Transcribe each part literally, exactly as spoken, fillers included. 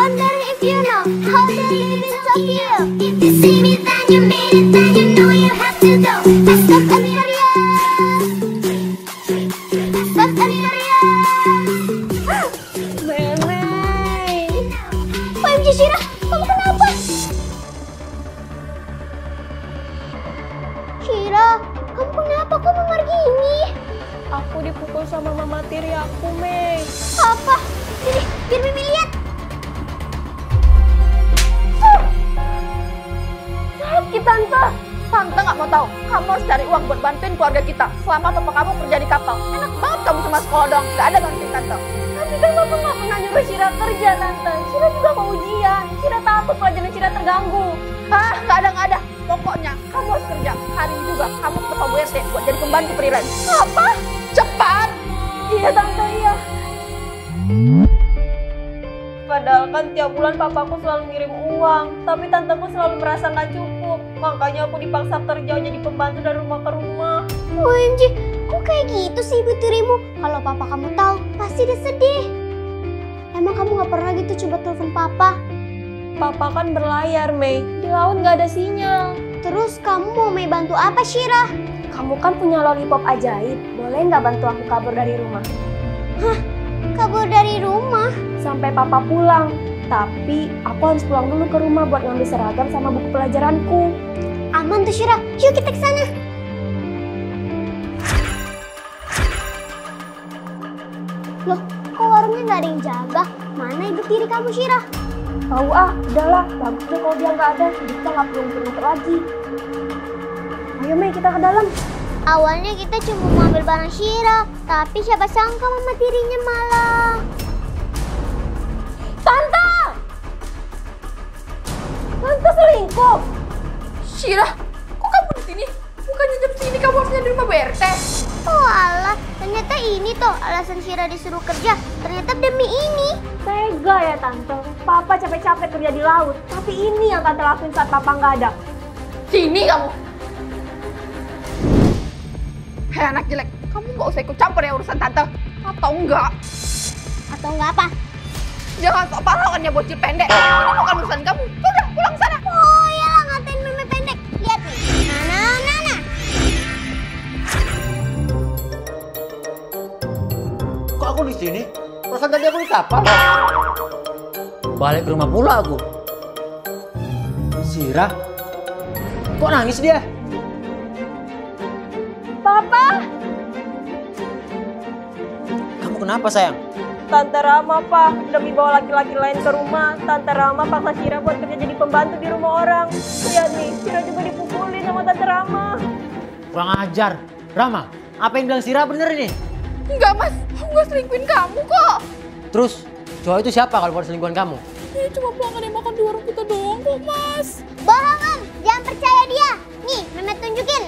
wondering if you know how to live in Tokyo. If you see me, then you made it, then you know you have to go. Best of Korea, best of Korea. Bye-bye. O M G Syirah, kamu kenapa? Syirah, kamu kenapa? Kok memar gini? Aku dipukul sama mama tiri aku, Mei. Apa? Sini, biar Mimi lihat. Sakit Tante. Tante nggak mau tahu. Kamu harus cari uang buat bantuin keluarga kita. Selama papa kamu kerja di kapal. Enak banget kamu cuma sekolah doang. Nggak ada bantuin Tante. Tapi kan papa nggak pernah nyuruh Syira kerja, Tante. Syira juga mau ujian. Syira takut pelajaran Syira terganggu. Ah, nggak ada nggak ada. Pokoknya kamu harus kerja. Hari ini juga kamu ke Pak B R T buat jadi pembantu freelance. Apa? Cepat. Iya Tante, iya. Padahal kan tiap bulan papaku selalu ngirim uang, tapi tanteku selalu merasa nggak cukup. Makanya aku dipaksa kerja jadi pembantu dari rumah ke rumah. O M G, kok kayak gitu sih ibu tirimu? Kalau papa kamu tahu, pasti dia sedih. Emang kamu nggak pernah gitu coba telepon papa? Papa kan berlayar, Mei. Di laut nggak ada sinyal. Terus kamu mau Mei bantu apa, Syirah? Kamu kan punya lollipop ajaib. Boleh nggak bantu aku kabur dari rumah? Hah? Kabur dari rumah? Sampai papa pulang. Tapi aku harus pulang dulu ke rumah buat ngambil seragam sama buku pelajaranku. Aman tuh Syirah, yuk kita ke sana. Loh, kok warungnya nggak ada yang jaga? Mana ibu tiri kamu Syirah? Tahu ah, udahlah. Bagusnya kalau dia nggak ada, kita nggak perlu muter-muter lagi. Ayo Mei, kita ke dalam. Awalnya kita cuma mau ambil barang Syirah, tapi siapa sangka mama tirinya malah. Tante! Tante selingkuh! Syirah, kok kamu di sini? Bukannya jam segini kamu harusnya di rumah B R T. Oh alah, ternyata ini tuh alasan Syirah disuruh kerja. Ternyata demi ini. Tega ya Tante, papa capek-capek kerja di laut. Tapi ini yang Tante lakuin saat papa nggak ada. Sini kamu! Hei anak jelek, kamu gak usah ikut campur ya urusan Tante. Atau enggak? Atau enggak apa? Jangan sok pahlawan ya bocil pendek. Ini bukan urusan kamu. Udah, pulang sana. Oh iyalah, ngatain meme pendek. Lihat nih. Nana, nana. Kok aku di sini? Perasaan tadi aku di kapal. Balik ke rumah pula aku. Syirah, kok nangis dia? Papa! Kamu kenapa sayang? Tante Rama, Pak. Demi bawa laki-laki lain ke rumah, Tante Rama paksa Syirah buat kerja jadi pembantu di rumah orang. Lihat nih, Syirah juga dipukulin sama Tante Rama. Kurang ajar. Rama, apa yang bilang Syirah bener ini? Enggak, Mas. Aku gak selingkuhin kamu kok. Terus, cowok itu siapa kalau bukan selingkuhan kamu? Dia cuma pelanggan yang makan di warung kita doang kok, Mas. Bohong, Om. Jangan percaya dia. Nih, Mehmet tunjukin.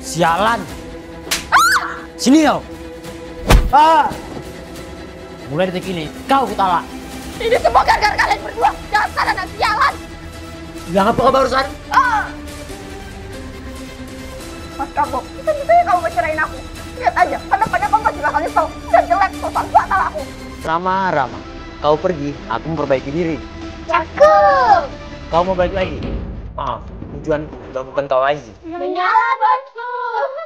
Sialan. Ah! Sini kau. Ah! Mulai detik ini kau kutala. Ini semua gara-gara kalian berdua. Dasar anak sialan. Bilang apa kau barusan? Ah! Mas Kapo, bisa-bisanya kamu ngecerain aku. Lihat aja, kenapa-kenapa kamu masih bakal nyesel. Dan jelek, soal batal aku. Rama, Rama. Kau pergi, aku memperbaiki diri. Cakep. Kau mau balik lagi? Maaf, tujuan bukan kau lagi. Menyala bosku.